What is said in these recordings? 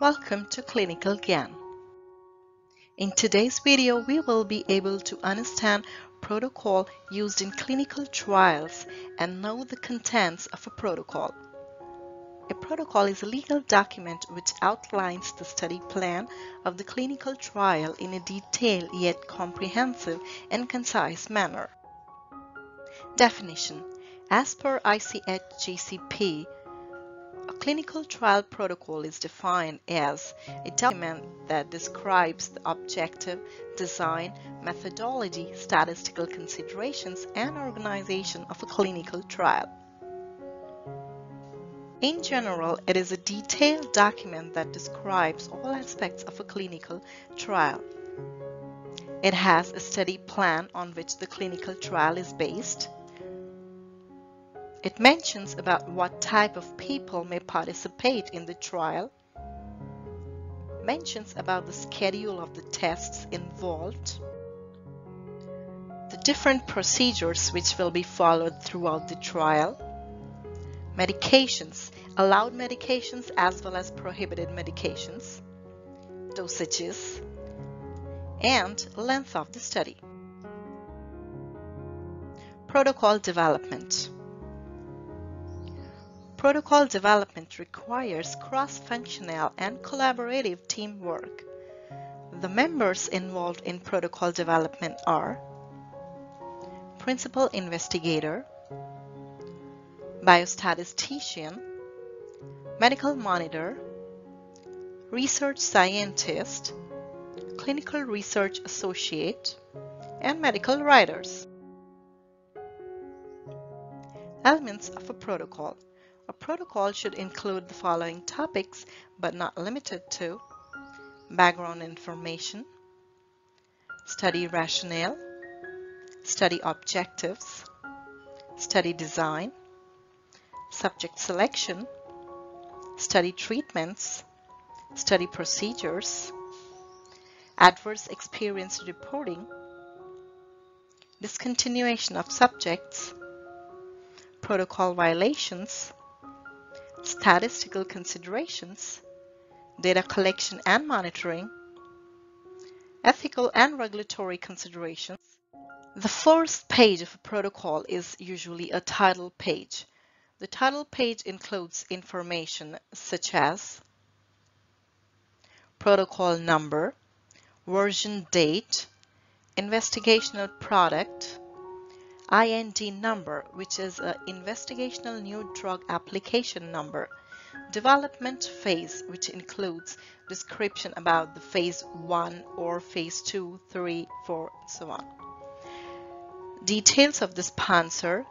Welcome to ClinicalGyan. In today's video, we will be able to understand protocol used in clinical trials and know the contents of a protocol. A protocol is a legal document which outlines the study plan of the clinical trial in a detailed yet comprehensive and concise manner. Definition: as per ICH GCP, a clinical trial protocol is defined as a document that describes the objective, design, methodology, statistical considerations, and organization of a clinical trial. In general, it is a detailed document that describes all aspects of a clinical trial. It has a study plan on which the clinical trial is based. It mentions about what type of people may participate in the trial, mentions about the schedule of the tests involved, the different procedures which will be followed throughout the trial, medications, allowed medications as well as prohibited medications, dosages, and length of the study. Protocol development. Protocol development requires cross-functional and collaborative teamwork. The members involved in protocol development are principal investigator, biostatistician, medical monitor, research scientist, clinical research associate, and medical writers. Elements of a protocol. A protocol should include the following topics, but not limited to: background information, study rationale, study objectives, study design, subject selection, study treatments, study procedures, adverse experience reporting, discontinuation of subjects, protocol violations, statistical considerations, data collection and monitoring, ethical and regulatory considerations. The first page of a protocol is usually a title page. The title page includes information such as protocol number, version date, investigational product, IND number, which is an investigational new drug application number, development phase, which includes description about the phase 1 or phase 2, 3, 4, and so on, details of the sponsor,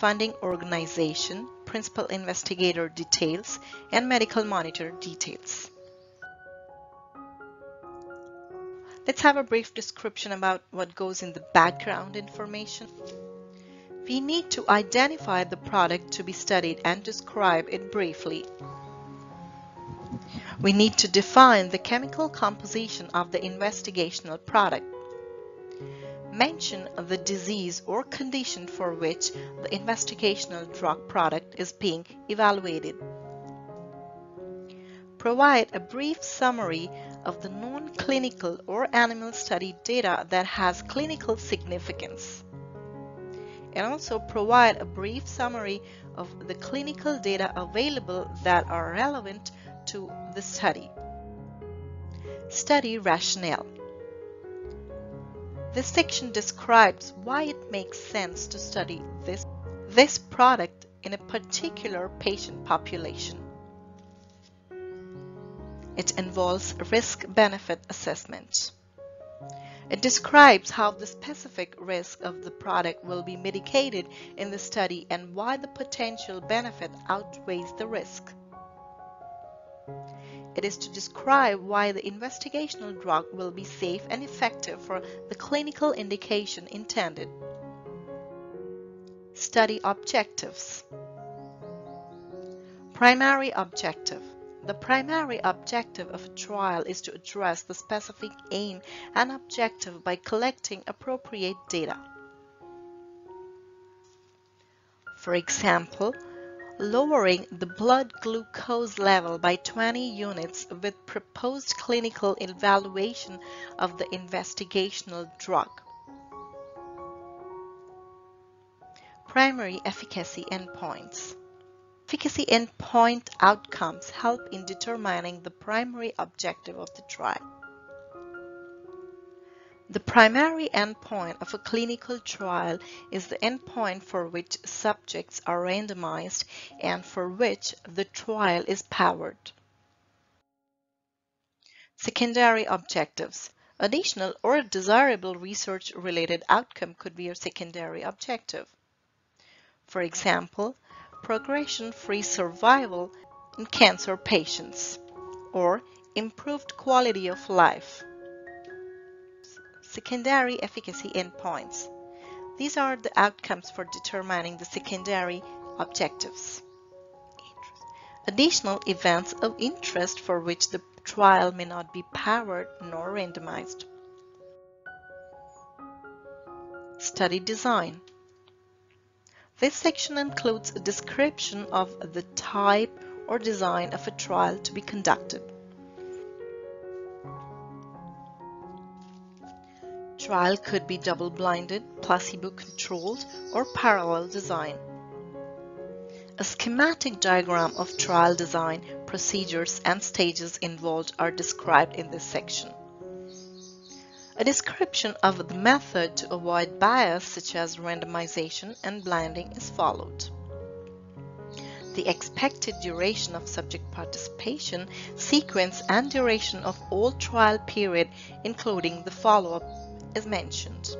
funding organization, principal investigator details, and medical monitor details. Let's have a brief description about what goes in the background information. We need to identify the product to be studied and describe it briefly. We need to define the chemical composition of the investigational product. Mention the disease or condition for which the investigational drug product is being evaluated. Provide a brief summary of the non-clinical or animal study data that has clinical significance, and also provide a brief summary of the clinical data available that are relevant to the study. Study rationale. This section describes why it makes sense to study this product in a particular patient population. It involves risk-benefit assessment. It describes how the specific risk of the product will be mitigated in the study and why the potential benefit outweighs the risk. It is to describe why the investigational drug will be safe and effective for the clinical indication intended. Study objectives. Primary objective. The primary objective of a trial is to address the specific aim and objective by collecting appropriate data. For example, lowering the blood glucose level by 20 units with proposed clinical evaluation of the investigational drug. Primary efficacy endpoints. Efficacy endpoint outcomes help in determining the primary objective of the trial. The primary endpoint of a clinical trial is the endpoint for which subjects are randomized and for which the trial is powered. Secondary objectives. Additional or desirable research-related outcome could be a secondary objective. For example, progression-free survival in cancer patients or improved quality of life. Secondary efficacy endpoints. These are the outcomes for determining the secondary objectives. Additional events of interest for which the trial may not be powered nor randomized. Study design. This section includes a description of the type or design of a trial to be conducted. Trial could be double-blinded, placebo-controlled, or parallel design. A schematic diagram of trial design, procedures, and stages involved are described in this section. A description of the method to avoid bias, such as randomization and blinding, is followed. The expected duration of subject participation, sequence, and duration of all trial period, including the follow-up, is mentioned.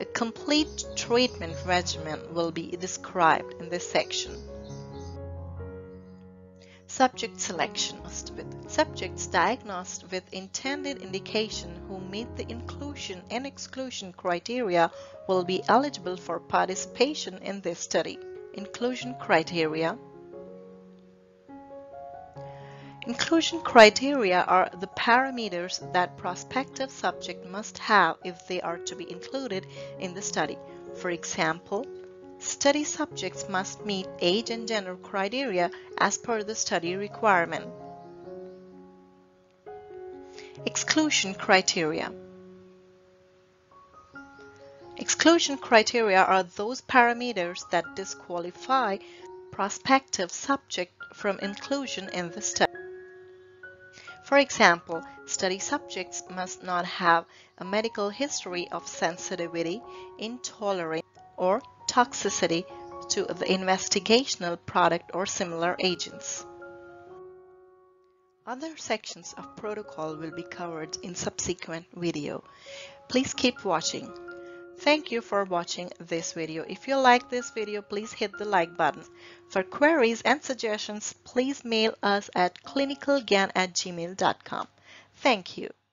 A complete treatment regimen will be described in this section. Subject selection. Subjects diagnosed with intended indication who meet the inclusion and exclusion criteria will be eligible for participation in this study. Inclusion criteria. Inclusion criteria are the parameters that prospective subject must have if they are to be included in the study. For example, study subjects must meet age and gender criteria as per the study requirement. Exclusion criteria. Exclusion criteria are those parameters that disqualify prospective subject from inclusion in the study. For example, study subjects must not have a medical history of sensitivity, intolerance, or toxicity to the investigational product or similar agents. Other sections of protocol will be covered in subsequent video. Please keep watching. Thank you for watching this video. If you like this video, please hit the like button. For queries and suggestions, please mail us at clinicalgyan@gmail.com. Thank you.